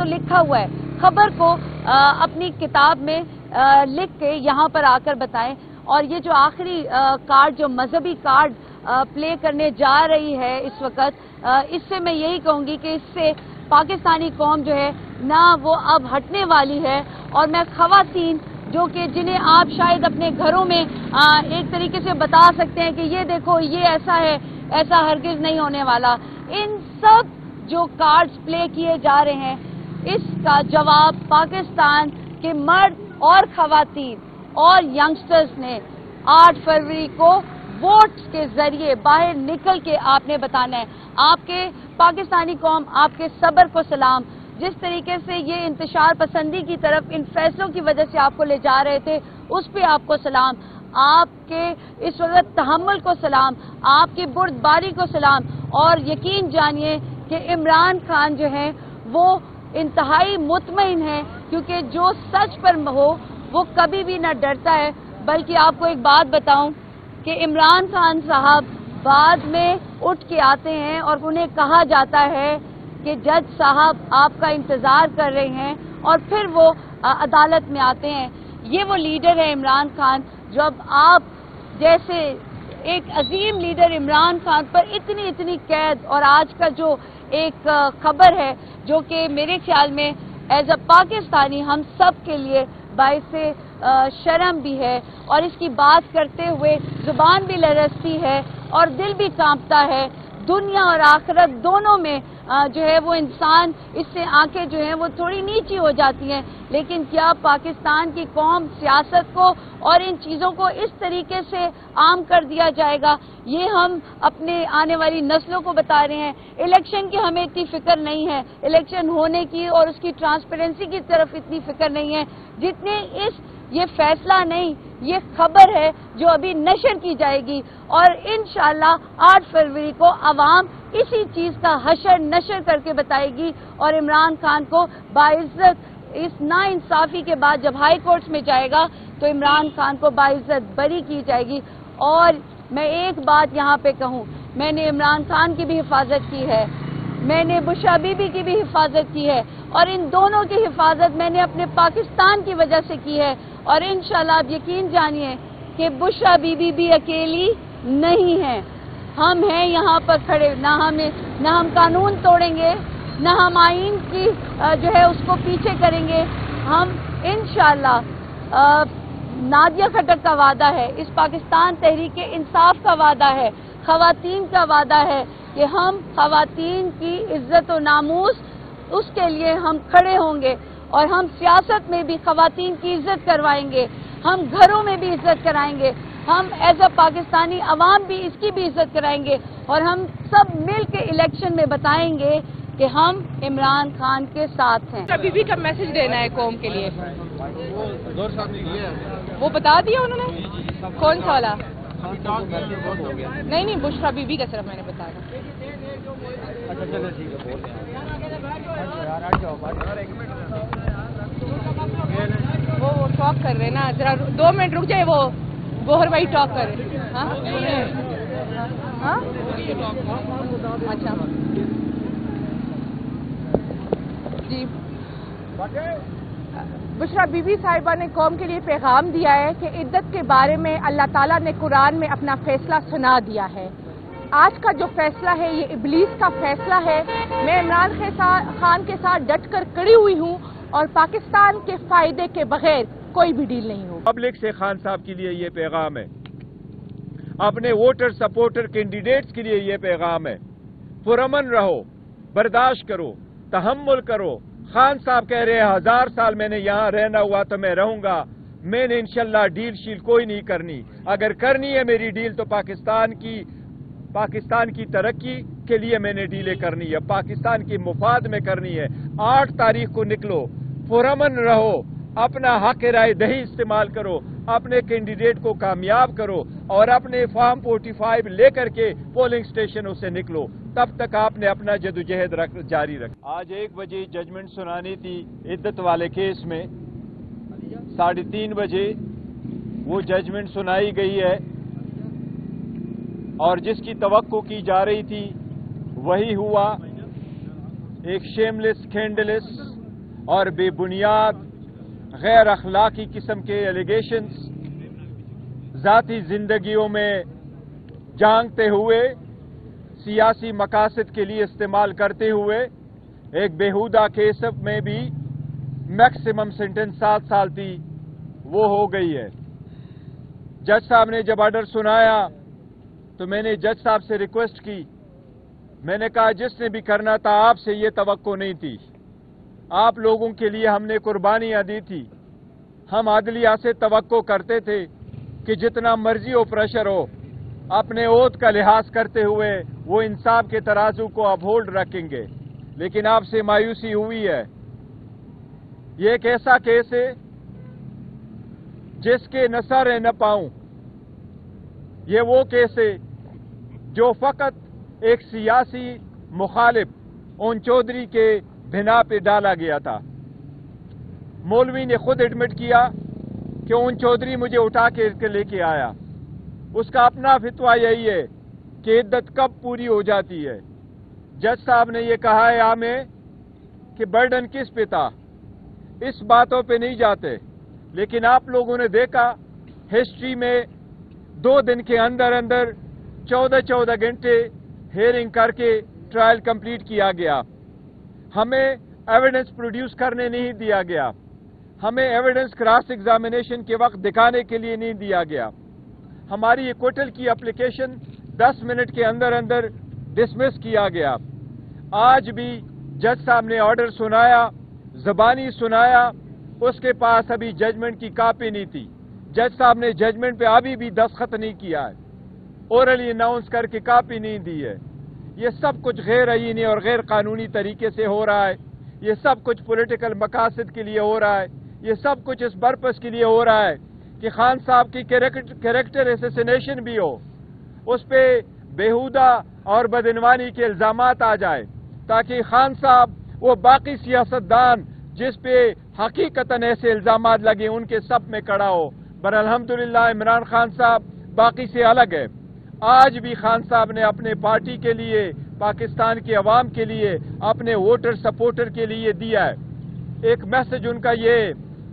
तो लिखा हुआ है, खबर को अपनी किताब में लिख के यहाँ पर आकर बताएं। और ये जो आखिरी कार्ड, जो मजहबी कार्ड प्ले करने जा रही है इस वक्त, इससे मैं यही कहूँगी कि इससे पाकिस्तानी कौम जो है ना वो अब हटने वाली है। और मैं खवातीन जो कि जिन्हें आप शायद अपने घरों में एक तरीके से बता सकते हैं कि ये देखो ये ऐसा है, ऐसा हरगिज नहीं होने वाला, इन सब जो कार्ड्स प्ले किए जा रहे हैं इसका जवाब पाकिस्तान के मर्द और खवातीन और यंगस्टर्स ने 8 फरवरी को वोट्स के जरिए बाहर निकल के आपने बताना है। आपके पाकिस्तानी कौम आपके सब्र को सलाम। जिस तरीके से ये इंतशार पसंदी की तरफ इन फैसलों की वजह से आपको ले जा रहे थे, उस पे आपको सलाम, आपके इस वक्त तहम्मुल को सलाम, आपकी बुर्दबारी को सलाम। और यकीन जानिए कि इमरान खान जो हैं वो इंतहाई मुतमईन हैं, क्योंकि जो सच पर हो वो कभी भी ना डरता है। बल्कि आपको एक बात बताऊं कि इमरान खान साहब बाद में उठ के आते हैं और उन्हें कहा जाता है कि जज साहब आपका इंतजार कर रहे हैं, और फिर वो अदालत में आते हैं। ये वो लीडर है इमरान खान, जब आप जैसे एक अजीम लीडर इमरान खान पर इतनी इतनी कैद। और आज का जो एक खबर है जो कि मेरे ख्याल में एज अ पाकिस्तानी हम सब के लिए बाइसे शर्म भी है, और इसकी बात करते हुए जुबान भी लरसती है और दिल भी कांपता है। दुनिया और आखिरत दोनों में जो है वो इंसान, इससे आंखें जो हैं वो थोड़ी नीची हो जाती हैं। लेकिन क्या पाकिस्तान की कौम सियासत को और इन चीज़ों को इस तरीके से आम कर दिया जाएगा? ये हम अपने आने वाली नस्लों को बता रहे हैं। इलेक्शन की हमें इतनी फिक्र नहीं है, इलेक्शन होने की और उसकी ट्रांसपेरेंसी की तरफ इतनी फिक्र नहीं है, जितने इस ये फैसला नहीं, ये खबर है जो अभी नशर की जाएगी। और इंशाल्लाह 8 फरवरी को आवाम इसी चीज़ का हशर नशर करके बताएगी, और इमरान खान को बाइज्जत, इस नाइंसाफी के बाद जब हाई कोर्ट्स में जाएगा तो इमरान खान को बाइज्जत बरी की जाएगी। और मैं एक बात यहाँ पे कहूँ, मैंने इमरान खान की भी हिफाजत की है, मैंने बुशरा बीबी की भी हिफाजत की है, और इन दोनों की हिफाजत मैंने अपने पाकिस्तान की वजह से की है। और इंशाल्लाह आप यकीन जानिए कि बुशरा बीबी भी अकेली नहीं है, हम हैं यहाँ पर खड़े। ना हम कानून तोड़ेंगे, ना हम आइन की जो है उसको पीछे करेंगे। हम इंशाल्लाह, नादिया खट्टक का वादा है, इस पाकिस्तान तहरीक इंसाफ का वादा है, खवातीन का वादा है कि हम खवातीन की इज्जत और नामूस, उसके लिए हम खड़े होंगे। और हम सियासत में भी खवातीन की इज्जत करवाएंगे, हम घरों में भी इज्जत कराएंगे, हम एज अ पाकिस्तानी अवाम भी इसकी भी इज्जत कराएंगे। और हम सब मिल के इलेक्शन में बताएंगे कि हम इमरान खान के साथ हैं। कभी भी का मैसेज देना है कौम के लिए, वो बता दिया उन्होंने। कौन सा वाला? नहीं, बुशरा बीबी का सिर्फ मैंने बताया। वो टॉक कर रहे ना, जरा 2 मिनट रुक जाए, वो बोहर भाई टॉक कर रहे। हाँ? अच्छा जी, बुशरा बीबी साहिबा ने कौम के लिए पैगाम दिया है कि इद्दत के बारे में अल्लाह ताला ने कुरान में अपना फैसला सुना दिया है। आज का जो फैसला है ये इब्लीस का फैसला है। मैं इमरान खान के साथ डटकर खड़ी हुई हूँ, और पाकिस्तान के फायदे के बगैर कोई भी डील नहीं हो। पब्लिक से खान साहब के लिए ये पैगाम है, अपने वोटर सपोर्टर कैंडिडेट्स के लिए ये पैगाम है, पुरअमन रहो, बर्दाश्त करो, तहम्मुल करो। खान साहब कह रहे हैं 1000 साल मैंने यहाँ रहना हुआ तो मैं रहूंगा, मैंने इंशाल्लाह डील शील कोई नहीं करनी। अगर करनी है मेरी डील तो पाकिस्तान की तरक्की के लिए मैंने डीलें करनी है, पाकिस्तान के मुफाद में करनी है। 8 तारीख को निकलो, पुरअमन रहो, अपना हक राय दही इस्तेमाल करो, अपने कैंडिडेट को कामयाब करो, और अपने फॉर्म 45 लेकर के पोलिंग स्टेशनों से निकलो। तब तक आपने अपना जदोजहद जारी रखा। आज 1 बजे जजमेंट सुनानी थी इद्दत वाले केस में, 3:30 बजे वो जजमेंट सुनाई गई है, और जिसकी तवक्को की जा रही थी वही हुआ। एक शेमलेस, स्कैंडलेस और बेबुनियाद गैर अखलाकी किस्म के एलिगेशंस ज़ाती जिंदगियों में जांगते हुए सियासी मकासद के लिए इस्तेमाल करते हुए एक बेहुदा केस में भी मैक्सिमम सेंटेंस 7 साल थी, वो हो गई है। जज साहब ने जब आर्डर सुनाया तो मैंने जज साहब से रिक्वेस्ट की, मैंने कहा जिसने भी करना था आपसे ये तवक्को नहीं थी, आप लोगों के लिए हमने कुर्बानियां दी थी, हम अदलिया से तवक्को करते थे कि जितना मर्जी हो प्रेशर हो अपने ओथ का लिहाज करते हुए वो इंसाफ के तराजू को अपहोल्ड रखेंगे, लेकिन आपसे मायूसी हुई है। ये एक ऐसा केस है जिसके न सर न पाऊं, ये वो केस है जो फकत एक सियासी मुखालिफ ओन चौधरी के बिना पे डाला गया था। मौलवी ने खुद एडमिट किया कि ओन चौधरी मुझे उठा के लेके आया, उसका अपना फतवा यही है कि इद्दत कब पूरी हो जाती है। जज साहब ने ये कहा है हमें कि बर्डन किस पे था, इस बातों पे नहीं जाते, लेकिन आप लोगों ने देखा हिस्ट्री में 2 दिन के अंदर अंदर 14-14 घंटे हेयरिंग करके ट्रायल कंप्लीट किया गया। हमें एविडेंस प्रोड्यूस करने नहीं दिया गया, हमें एविडेंस क्रॉस एग्जामिनेशन के वक्त दिखाने के लिए नहीं दिया गया। हमारी एक्विटल की एप्लीकेशन 10 मिनट के अंदर अंदर डिसमिस किया गया। आज भी जज साहब ने ऑर्डर सुनाया, जबानी सुनाया, उसके पास अभी जजमेंट की कॉपी नहीं थी, जज साहब ने जजमेंट पे अभी भी दस्तखत नहीं किया है, ओरली अनाउंस करके कॉपी नहीं दी है। ये सब कुछ गैर आईनी और गैर कानूनी तरीके से हो रहा है, ये सब कुछ पॉलिटिकल मकासद के लिए हो रहा है, ये सब कुछ इस पर्पस के लिए हो रहा है कि खान साहब की कैरेक्टर एसेसिनेशन भी हो, उस पर बेहुदा और बदनवानी के इल्जामात आ जाए, ताकि खान साहब वो बाकी सियासतदान जिस पे हकीकतन ऐसे इल्जामात लगे उनके सब में कड़ा हो। पर अल्हम्दुलिल्लाह इमरान खान साहब बाकी से अलग है। आज भी खान साहब ने अपने पार्टी के लिए, पाकिस्तान के अवाम के लिए, अपने वोटर सपोर्टर के लिए दिया है एक मैसेज। उनका ये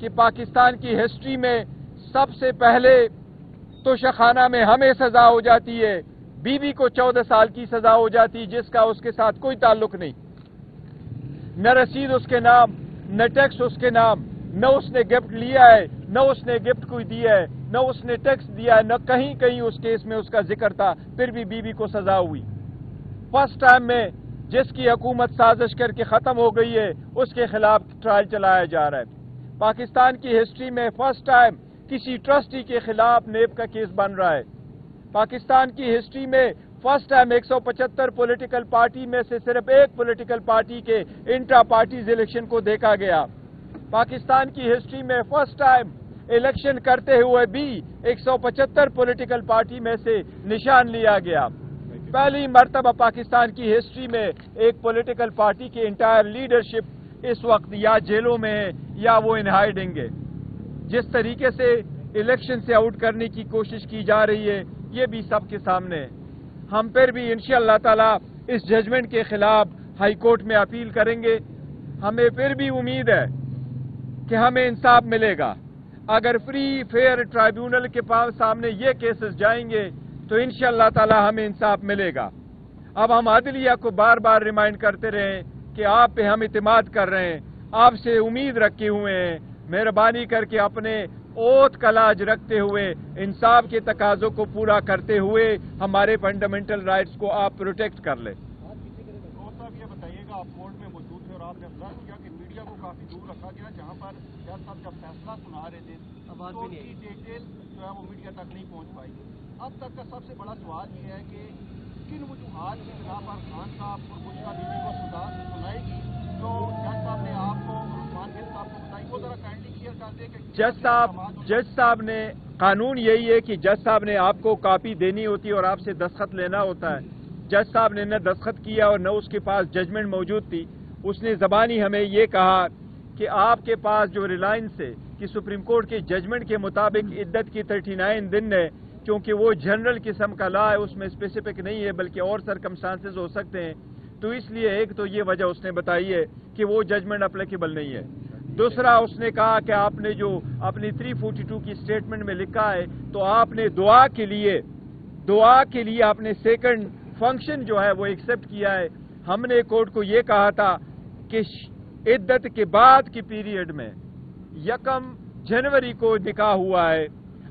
कि पाकिस्तान की हिस्ट्री में सबसे पहले तो तोशखाना में हमें सजा हो जाती है, बीबी को 14 साल की सजा हो जाती है जिसका उसके साथ कोई ताल्लुक नहीं, न रसीद उसके नाम, न टैक्स उसके नाम, न उसने गिफ्ट लिया है, न उसने गिफ्ट कोई दिया है, न उसने टैक्स दिया है, न कहीं कहीं उस केस में उसका जिक्र था, फिर भी बीवी को सजा हुई। फर्स्ट टाइम में जिसकी हुकूमत साजिश करके खत्म हो गई है उसके खिलाफ ट्रायल चलाया जा रहा है। पाकिस्तान की हिस्ट्री में फर्स्ट टाइम किसी ट्रस्टी के खिलाफ नेब का केस बन रहा है। पाकिस्तान की हिस्ट्री में फर्स्ट टाइम 175 पॉलिटिकल पार्टी में से सिर्फ एक पॉलिटिकल पार्टी के इंट्रा पार्टीज इलेक्शन को देखा गया। पाकिस्तान की हिस्ट्री में फर्स्ट टाइम इलेक्शन करते हुए भी 175 पॉलिटिकल पार्टी में से निशान लिया गया। पहली मर्तबा पाकिस्तान की हिस्ट्री में एक पॉलिटिकल पार्टी के इंटायर लीडरशिप इस वक्त या जेलों में है या वो इन हाइडिंग है। जिस तरीके से इलेक्शन से आउट करने की कोशिश की जा रही है ये भी सबके सामने है। हम फिर भी इंशाअल्लाह ताला इस जजमेंट के खिलाफ हाई कोर्ट में अपील करेंगे। हमें फिर भी उम्मीद है कि हमें इंसाफ मिलेगा। अगर फ्री फेयर ट्राइब्यूनल के पास सामने ये केसेस जाएंगे तो इंशाअल्लाह ताला हमें इंसाफ मिलेगा। अब हम अदलिया को बार बार रिमाइंड करते रहे कि आप पे हम इतिमाद कर रहे हैं, आपसे उम्मीद रखे हुए हैं, मेहरबानी करके अपने ओथ का लाज रखते हुए इंसाफ के तकाजों को पूरा करते हुए हमारे फंडामेंटल राइट्स को आप प्रोटेक्ट कर लें। अब तक का सबसे बड़ा सवाल यह है कि किन वजूहात की बिना पर खान साहब और बुशरा बीबी को सजा सुनाएगी, जो जज साहब ने आपको बताई वो जरा काइंडली क्लियर कर दे। जज साहब ने कानून यही है कि जज साहब ने आपको कॉपी देनी होती है और आपसे दस्तखत लेना होता है। जज साहब ने न दस्तखत किया और न उसके पास जजमेंट मौजूद थी। उसने जबानी हमें ये कहा कि आपके पास जो रिलायंस है कि सुप्रीम कोर्ट के जजमेंट के मुताबिक इद्दत की 39 दिन है, क्योंकि वो जनरल किस्म का ला है उसमें स्पेसिफिक नहीं है बल्कि और सरकमस्टांसेस हो सकते हैं। तो इसलिए एक तो ये वजह उसने बताई है कि वो जजमेंट अप्लीकेबल नहीं है। दूसरा उसने कहा कि आपने जो अपनी 342 की स्टेटमेंट में लिखा है तो आपने दुआ के लिए आपने सेकंड फंक्शन जो है वो एक्सेप्ट किया है। हमने कोर्ट को ये कहा था कि इद्दत के बाद की पीरियड में 1 जनवरी को निकाह हुआ है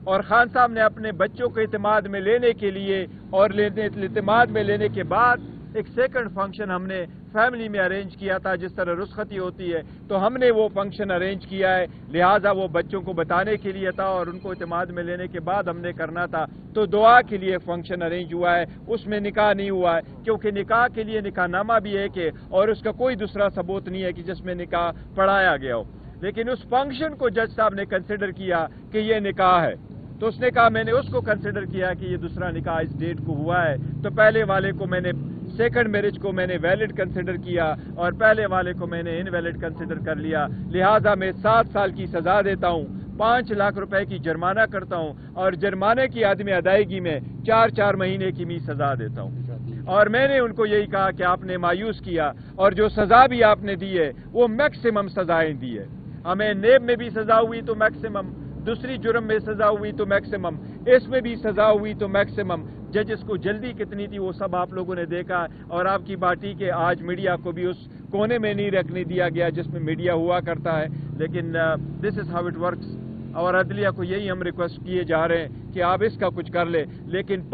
और खान साहब ने अपने बच्चों को इत्माद में लेने के लिए और इत्माद में लेने के बाद एक सेकंड फंक्शन हमने फैमिली में अरेंज किया था, जिस तरह रुस्खती होती है, तो हमने वो फंक्शन अरेंज किया है, लिहाजा वो बच्चों को बताने के लिए था और उनको इत्माद में लेने के बाद हमने करना था। तो दुआ के लिए फंक्शन अरेंज हुआ है, उसमें निकाह नहीं हुआ है, क्योंकि निकाह के लिए निकाहनामा भी एक है और उसका कोई दूसरा सबूत नहीं है कि जिसमें निकाह पढ़ाया गया हो। लेकिन उस फंक्शन को जज साहब ने कंसिडर किया कि ये निकाह है, तो उसने कहा मैंने उसको कंसिडर किया कि ये दूसरा निकाह इस डेट को हुआ है, तो पहले वाले को मैंने सेकंड मैरिज को मैंने वैलिड कंसिडर किया और पहले वाले को मैंने इनवैलिड कंसिडर कर लिया, लिहाजा मैं 7 साल की सजा देता हूँ, 5 लाख रुपए की जुर्माना करता हूँ और जुर्माने की आदमी अदायगी में 4-4 महीने की भी सजा देता हूँ। और मैंने उनको यही कहा कि आपने मायूस किया और जो सजा भी आपने दी है वो मैक्सिमम सजाएं दी है, हमें नेब में भी सजा हुई तो मैक्सिमम, दूसरी जुर्म में सजा हुई तो मैक्सिमम, इसमें भी सजा हुई तो मैक्सिमम। जजेस को जल्दी कितनी थी वो सब आप लोगों ने देखा और आपकी बाटी के आज मीडिया को भी उस कोने में नहीं रखने दिया गया जिसमें मीडिया हुआ करता है। लेकिन this is how it works और अदलिया को यही हम रिक्वेस्ट किए जा रहे हैं कि आप इसका कुछ कर ले। लेकिन